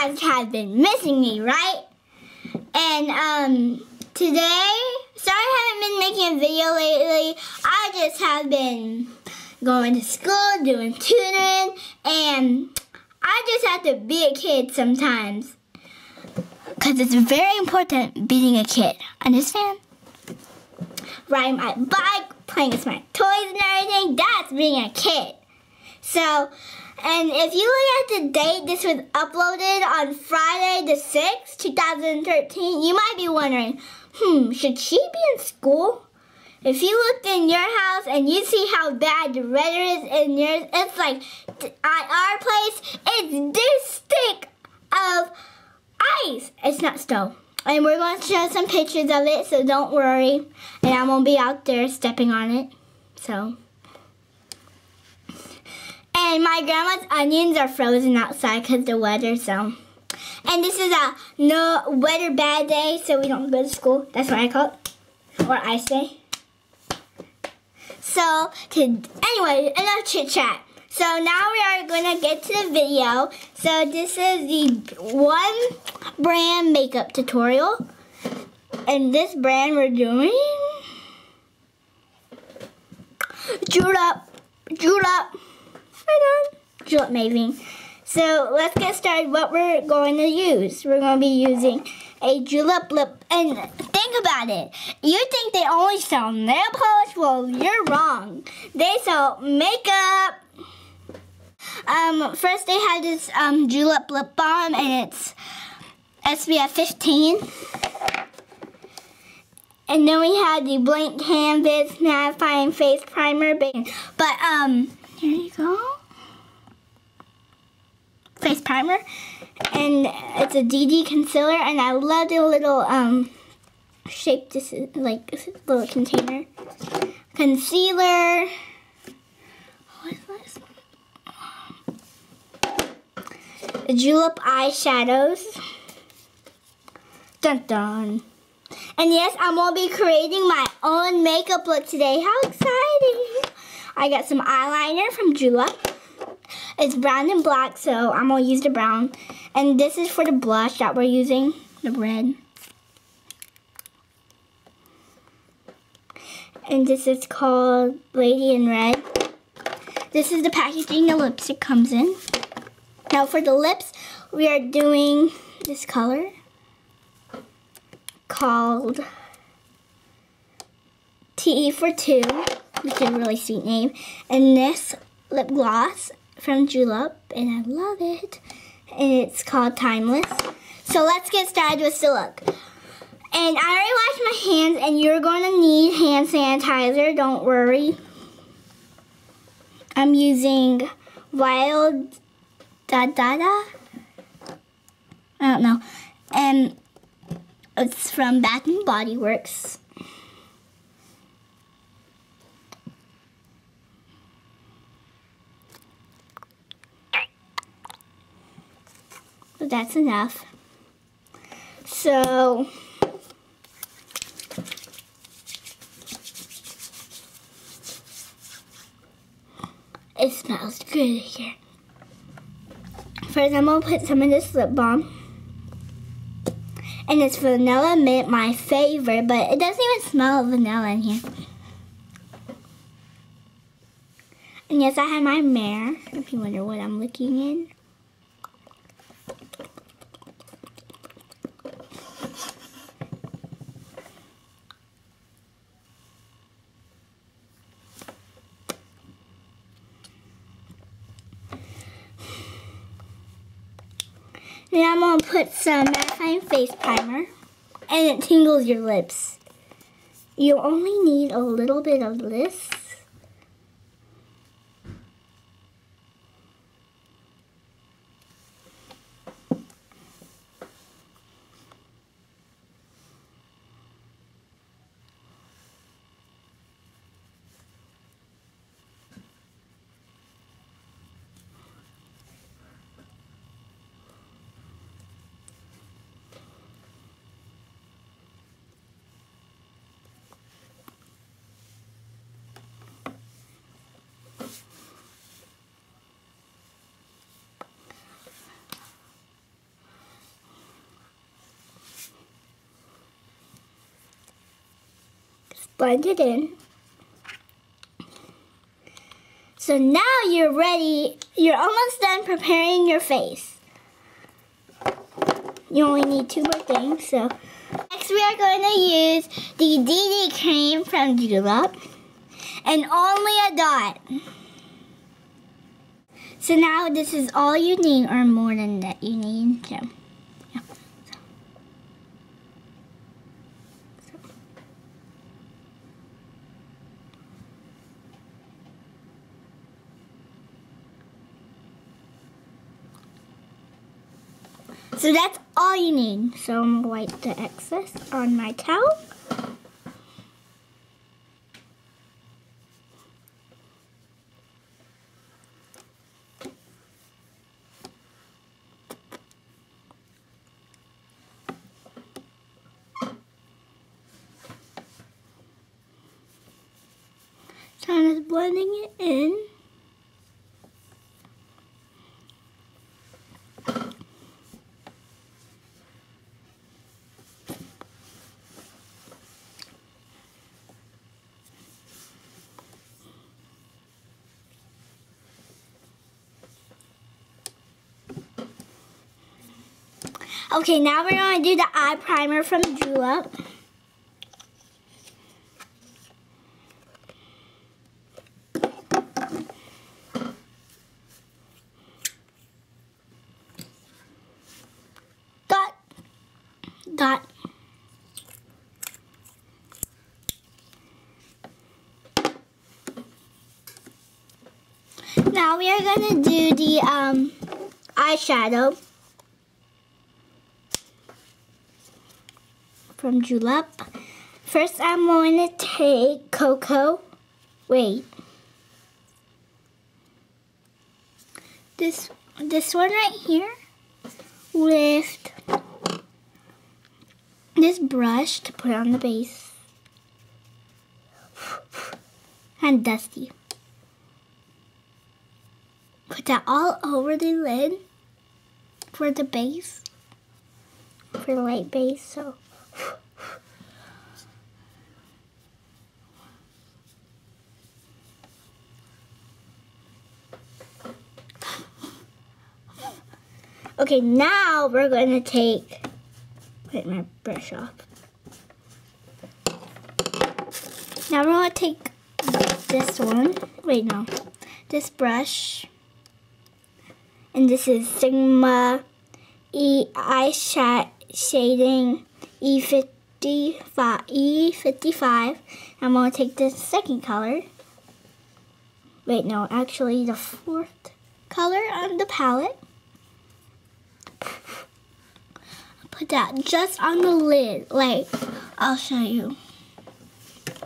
guys have been missing me, right? And today, sorry I haven't been making a video lately. I just have been going to school, doing tutoring, and I just have to be a kid sometimes. Because it's very important being a kid, understand? Riding my bike, playing with my toys and everything, that's being a kid. So, and if you look at the date this was uploaded on Friday the 6th, 2013, you might be wondering, should she be in school? If you looked in your house and you see how bad the weather is in yours, it's like, at our place, it's this thick of ice. It's not snow. And we're going to show some pictures of it, so don't worry. And I won't be out there stepping on it, so. And my grandma's onions are frozen outside because of the weather, so. And this is a no weather bad day, so we don't go to school. That's what I call it, or ice day. So, anyway, enough chit chat. So now we are going to get to the video. So this is the one brand makeup tutorial. And this brand we're doing Julep. Right on. Julep Maving. So let's get started what we're going to use. We're going to be using a Julep lip. And think about it. You think they only sell nail polish? Well, you're wrong. They sell makeup. First they have this Julep lip balm, and it's SPF 15. And then we have the Blank Canvas Mattifying Face Primer. But here you go. Face primer, and it's a DD concealer, and I love the little shape. This is like this little container concealer. What is this? Julep eyeshadows. Dun dun. And yes, I'm gonna be creating my own makeup look today. How exciting! I got some eyeliner from Julep. It's brown and black, so I'm going to use the brown. And this is for the blush that we're using, the red. And this is called Lady in Red. This is the packaging the lipstick comes in. Now for the lips, we are doing this color called TE for Two, which is a really sweet name. And this lip gloss from Julep, and I love it. And it's called Timeless. So let's get started with the look. And I already washed my hands, and you're going to need hand sanitizer, don't worry. I'm using Wild Dadada. I don't know. And it's from Bath & Body Works. That's enough. So it smells good here. First, I'm gonna put some of this lip balm, and it's vanilla mint, my favorite, but it doesn't even smell of vanilla in here. And yes, I have my mirror, if you wonder what I'm looking in. Now I'm going to put some mattifying face primer, and it tingles your lips. You only need a little bit of this. blend it in. So now you're ready. You're almost done preparing your face. You only need two more things. So next we are going to use the DD cream from Julep and only a dot. So now this is all you need, or more than that you need. So, yeah. So that's all you need. So I'm gonna wipe the excess on my towel. So I'm just blending it in. Okay, now we're going to do the eye primer from Julep. Dot. Now we are going to do the eyeshadow from Julep. First, I'm going to take Cocoa. Wait. This one right here with this brush to put on the base. And dusty. Put that all over the lid for the base, for the light base, so. Okay, now we're going to take, put my brush off. Now we're going to take this one, wait no, this brush. And this is Sigma E Eye Shading E55. I'm going to take the second color. Wait, no, actually the fourth color on the palette. Put that just on the lid. Like, I'll show you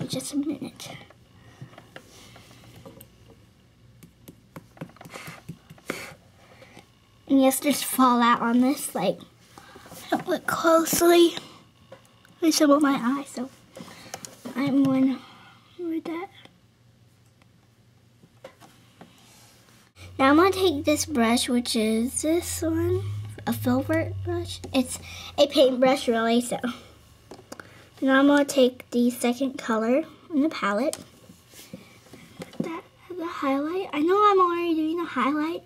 in just a minute. And yes, there's fallout on this. Like, don't look closely. I shovel my eye, so I'm going to read that. Now I'm going to take this brush, which is this one, a filbert brush. It's a paintbrush, really, so. Now I'm going to take the second color in the palette. Put that as a highlight. I know I'm already doing a highlight,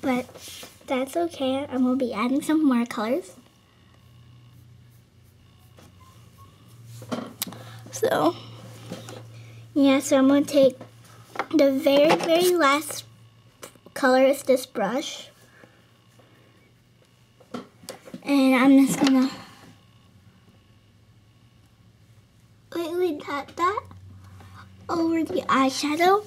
but that's okay. I'm going to be adding some more colors. So, yeah, so I'm going to take the very last color is this brush. And I'm just going to lightly tap that over the eyeshadow.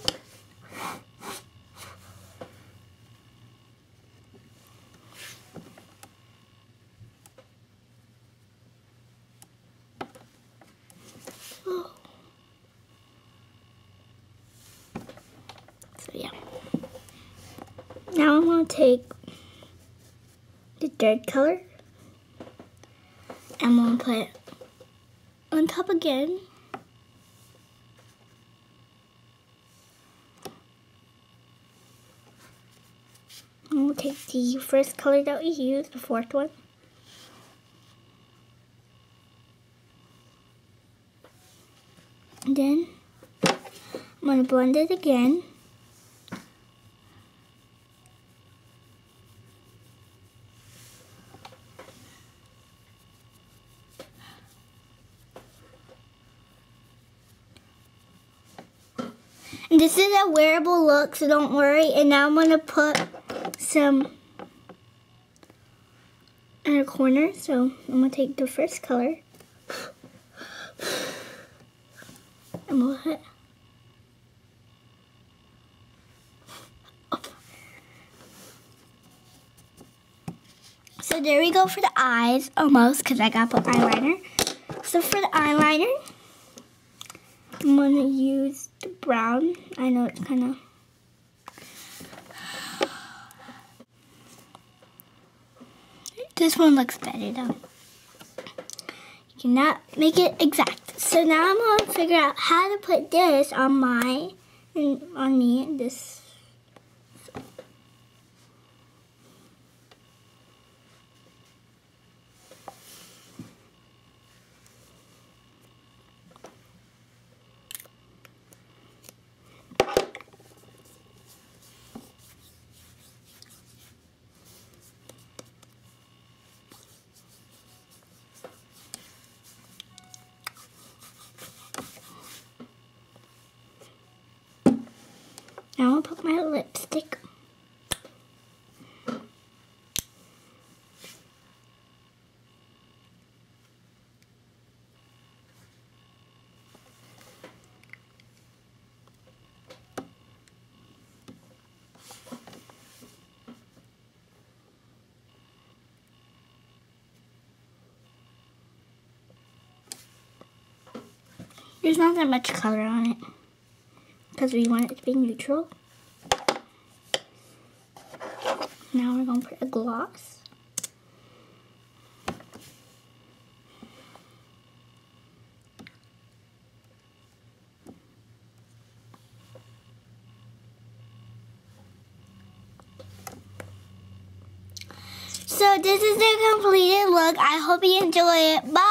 Now I'm going to take the third color and I'm going to put it on top again. I'm going to take the first color that we used, the fourth one. Then I'm going to blend it again. And this is a wearable look, so don't worry. And now I'm going to put some in a corner. So I'm going to take the first color. And we'll hit. So there we go for the eyes, almost, because I got to put eyeliner. So for the eyeliner, I'm going to use the brown. I know it's kind of... This one looks better though. You cannot make it exact. So now I'm going to figure out how to put this on me. This. Now I'll put my lipstick. There's not that much color on it, because we want it to be neutral. Now we're going to put a gloss. So this is the completed look. I hope you enjoy it. Bye!